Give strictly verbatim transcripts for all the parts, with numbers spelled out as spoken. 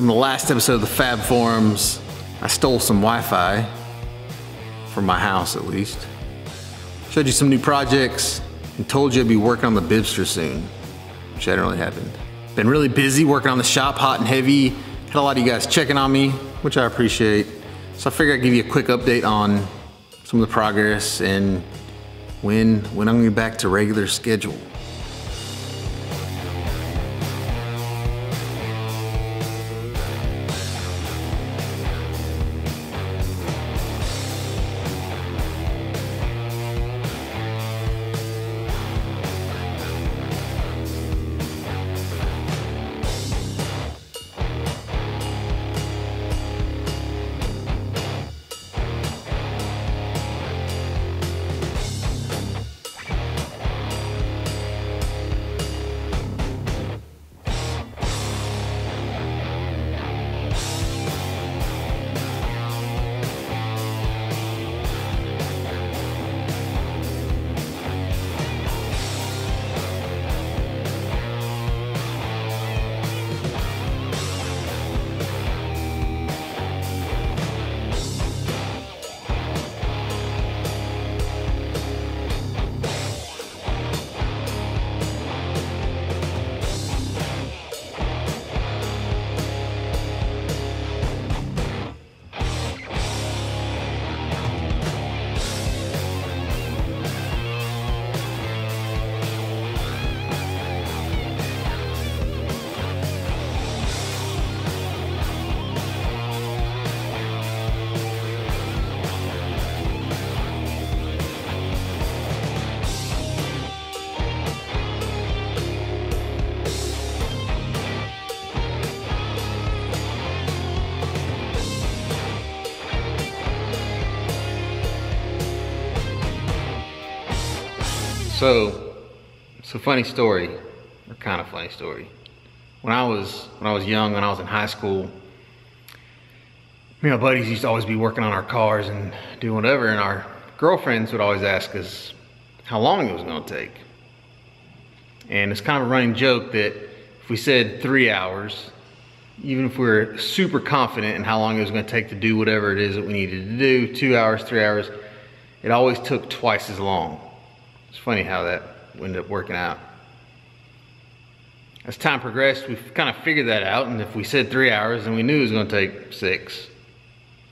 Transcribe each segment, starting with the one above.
On the last episode of the Fab Forums, I stole some Wi-Fi, from my house at least. Showed you some new projects and told you I'd be working on the Bibbster soon, which hadn't really happened. Been really busy working on the shop, hot and heavy. Had a lot of you guys checking on me, which I appreciate. So I figured I'd give you a quick update on some of the progress and when, when I'm gonna be back to regular schedule. So, it's a funny story, or kind of funny story. When I was when I was young, when I was in high school, me and my buddies used to always be working on our cars and doing whatever, and our girlfriends would always ask us how long it was gonna take. And it's kind of a running joke that if we said three hours, even if we were super confident in how long it was gonna take to do whatever it is that we needed to do, two hours, three hours, it always took twice as long. It's funny how that ended up working out. As time progressed, we've kind of figured that out, and if we said three hours, then we knew it was gonna take six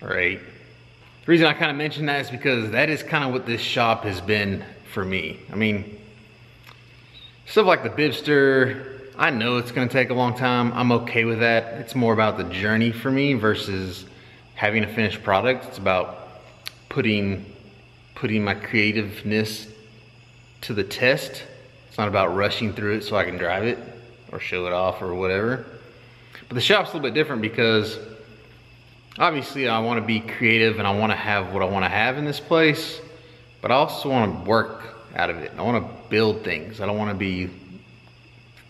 or eight. The reason I kind of mentioned that is because that is kind of what this shop has been for me. I mean, stuff like the Bibbster, I know it's gonna take a long time. I'm okay with that. It's more about the journey for me versus having a finished product. It's about putting, putting my creativeness to the test. It's not about rushing through it so I can drive it or show it off or whatever. But the shop's a little bit different because obviously I want to be creative and I want to have what I want to have in this place, but I also want to work out of it. I want to build things. I don't want to be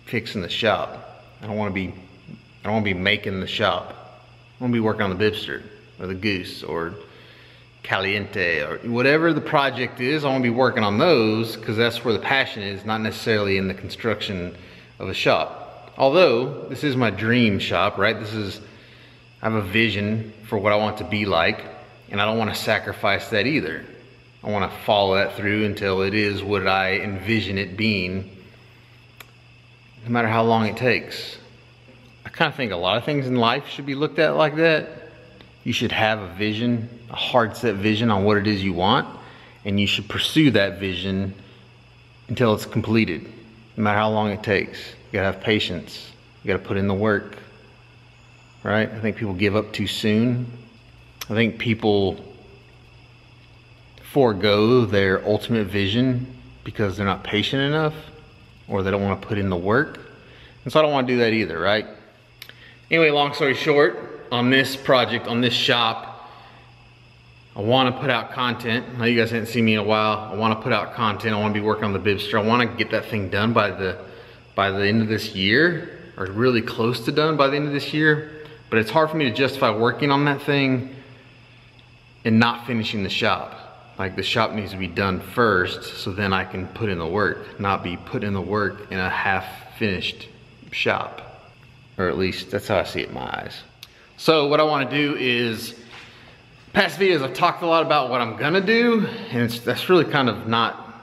fixing the shop. I don't want to be I don't want to be making the shop. I want to be working on the Bibbster or the Goose or Caliente or whatever the project is. I want to be working on those because that's where the passion is, not necessarily in the construction of a shop. Although this is my dream shop, right? This is, I have a vision for what I want it to be like, and I don't want to sacrifice that either. I want to follow that through until it is what I envision it being, no matter how long it takes. I kind of think a lot of things in life should be looked at like that. You should have a vision, a hard set vision on what it is you want, and you should pursue that vision until it's completed, no matter how long it takes. You gotta have patience. You gotta put in the work, right? I think people give up too soon. I think people forego their ultimate vision because they're not patient enough or they don't wanna put in the work. And so I don't wanna do that either, right? Anyway, long story short, on this project, on this shop, I want to put out content. I know you guys haven't seen me in a while. I want to put out content. I want to be working on the Bibbster. I want to get that thing done by the by the end of this year, or really close to done by the end of this year. But it's hard for me to justify working on that thing and not finishing the shop. Like, the shop needs to be done first, so then I can put in the work, not be put in the work in a half-finished shop. or at least that's how I see it in my eyes. So what I want to do is, past videos I've talked a lot about what I'm gonna do, and it's, that's really kind of not,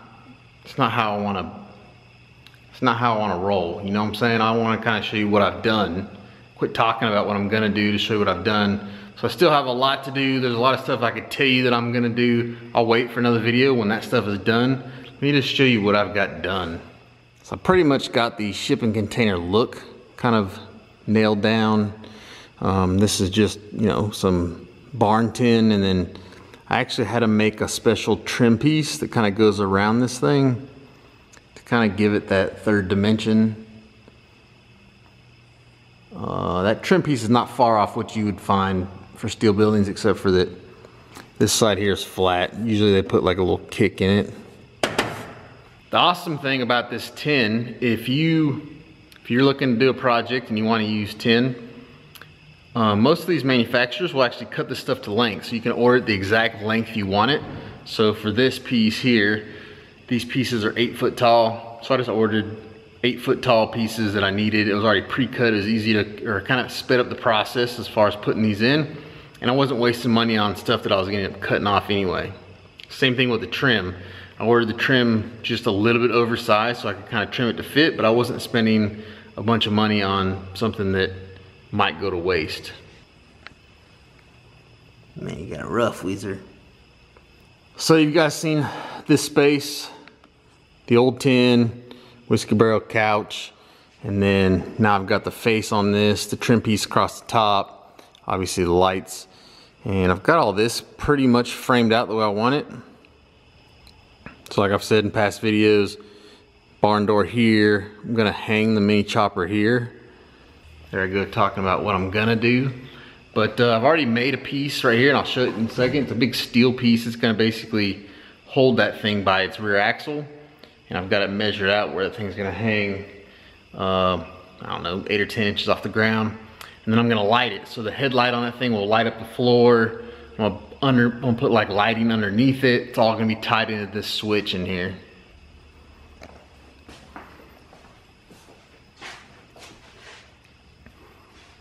it's not how I want to, it's not how I want to roll, you know what I'm saying? I want to kind of show you what I've done. Quit talking about what I'm gonna do to show you what I've done. So I still have a lot to do. There's a lot of stuff I could tell you that I'm gonna do. I'll wait for another video when that stuff is done. Let me just show you what I've got done. So I pretty much got the shipping container look kind of nailed down. Um, this is just, you know, some barn tin, and then I actually had to make a special trim piece that kind of goes around this thing to kind of give it that third dimension. Uh, that trim piece is not far off what you would find for steel buildings, except for that this side here is flat. Usually they put like a little kick in it. The awesome thing about this tin, if you if you're looking to do a project and you want to use tin, uh, most of these manufacturers will actually cut this stuff to length, so you can order it the exact length you want it. So for this piece here, these pieces are eight foot tall, so I just ordered eight foot tall pieces that I needed. It was already pre-cut. It was easy to, or kind of sped up the process as far as putting these in, and I wasn't wasting money on stuff that I was gonna end up cutting off anyway. Same thing with the trim. I ordered the trim just a little bit oversized so I could kind of trim it to fit, but I wasn't spending a bunch of money on something that might go to waste. Man, you got a rough Weezer. So you guys seen this space, the old tin, whiskey barrel couch, and then now I've got the face on this, the trim piece across the top, obviously the lights, and I've got all this pretty much framed out the way I want it. So like I've said in past videos, barn door here, I'm gonna hang the mini chopper here. There I go talking about what I'm gonna do. But uh, I've already made a piece right here, and I'll show it in a second. It's a big steel piece. It's gonna basically hold that thing by its rear axle. And I've got it measured out where the thing's gonna hang, uh, I don't know, eight or ten inches off the ground. And then I'm gonna light it. So the headlight on that thing will light up the floor. I'm gonna, under, I'm gonna put like lighting underneath it. It's all gonna be tied into this switch in here.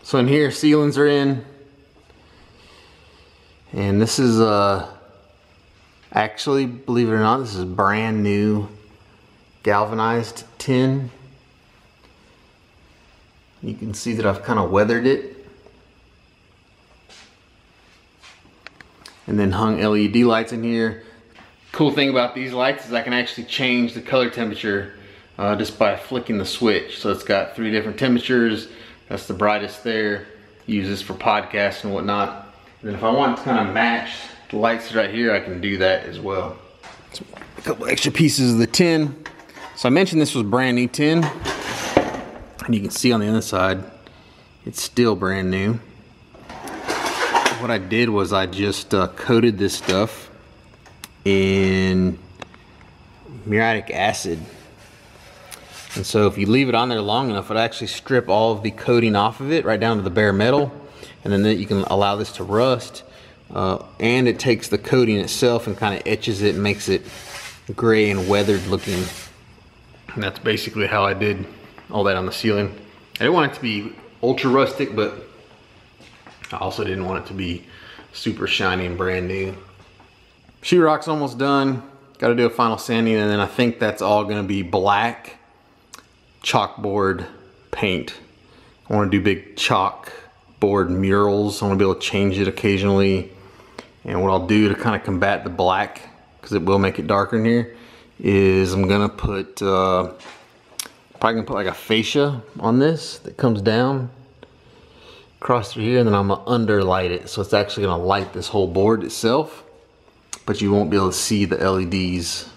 So in here, ceilings are in. And this is, uh, actually, believe it or not, this is brand new galvanized tin. You can see that I've kind of weathered it, and then hung L E D lights in here. Cool thing about these lights is I can actually change the color temperature uh, just by flicking the switch. So it's got three different temperatures. That's the brightest there. Use this for podcasts and whatnot. And then if I want to kind of match the lights right here, I can do that as well. So a couple extra pieces of the tin. So I mentioned this was brand new tin, and you can see on the other side, it's still brand new. What I did was I just uh, coated this stuff in muriatic acid. And so if you leave it on there long enough, it'll actually strip all of the coating off of it, right down to the bare metal. And then you can allow this to rust. Uh, and it takes the coating itself and kind of etches it and makes it gray and weathered looking. And that's basically how I did all that on the ceiling. I didn't want it to be ultra rustic, but I also didn't want it to be super shiny and brand new. Sheetrock's almost done. Got to do a final sanding, and then I think that's all going to be black chalkboard paint. I want to do big chalkboard murals. I want to be able to change it occasionally. And what I'll do to kind of combat the black, because it will make it darker in here, is I'm gonna put uh, probably gonna put like a fascia on this that comes down across through here, and then I'm gonna underlight it, so it's actually gonna light this whole board itself, but you won't be able to see the L E Ds.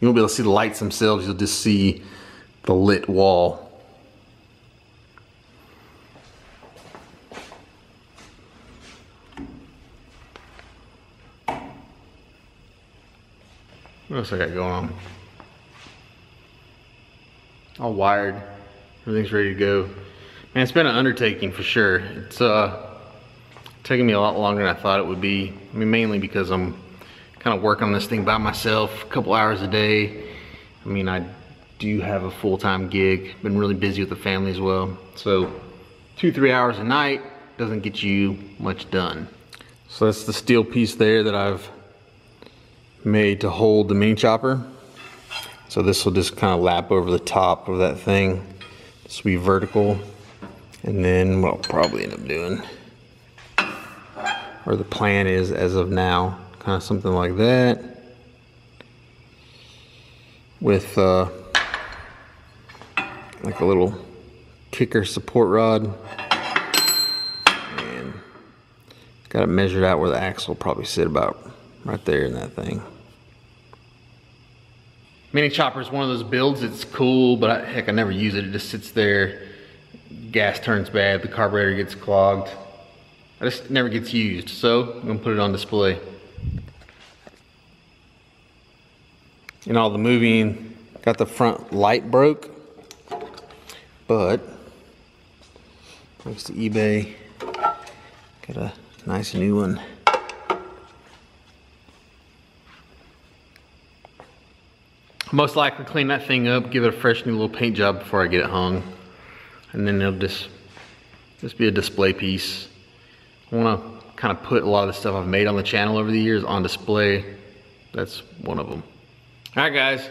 You won't be able to see the lights themselves. You'll just see the lit wall. What else I got going on? All wired. Everything's ready to go. Man, it's been an undertaking for sure. It's uh, taking me a lot longer than I thought it would be. I mean, mainly because I'm kind of working on this thing by myself, a couple hours a day. I mean, I do have a full-time gig. Been really busy with the family as well. So two, three hours a night doesn't get you much done. So that's the steel piece there that I've made to hold the mini chopper. So this will just kind of lap over the top of that thing. This will be vertical. And then what I'll probably end up doing, or the plan is as of now, kind of something like that. With uh, like a little kicker support rod. And got it measured out where the axle will probably sit, about right there in that thing. Mini chopper is one of those builds, it's cool, but I, heck, I never use it. It just sits there, gas turns bad, the carburetor gets clogged. I just, it never gets used, so I'm gonna put it on display. In all the moving, got the front light broke, but thanks to eBay, got a nice new one. Most likely clean that thing up, give it a fresh new little paint job before I get it hung. And then it'll just, just be a display piece. I want to kind of put a lot of the stuff I've made on the channel over the years on display. That's one of them. All right, guys.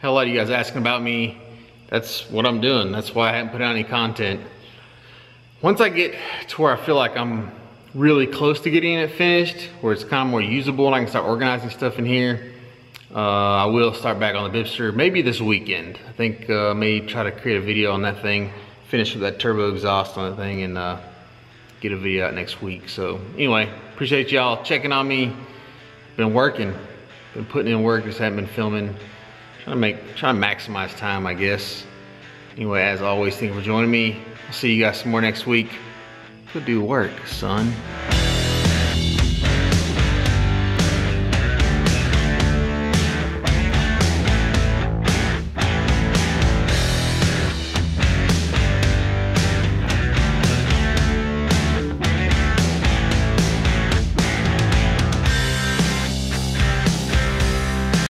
Hell, a lot of you guys asking about me. That's what I'm doing. That's why I haven't put out any content. Once I get to where I feel like I'm really close to getting it finished, where it's kind of more usable and I can start organizing stuff in here, Uh, I will start back on the Bibbster, maybe this weekend. I think uh, I may try to create a video on that thing, finish with that turbo exhaust on the thing, and uh, get a video out next week. So anyway, appreciate y'all checking on me. Been working, been putting in work, just haven't been filming. Trying to make, trying to maximize time, I guess. Anyway, as always, thank you for joining me. I'll see you guys some more next week. Go do work, son.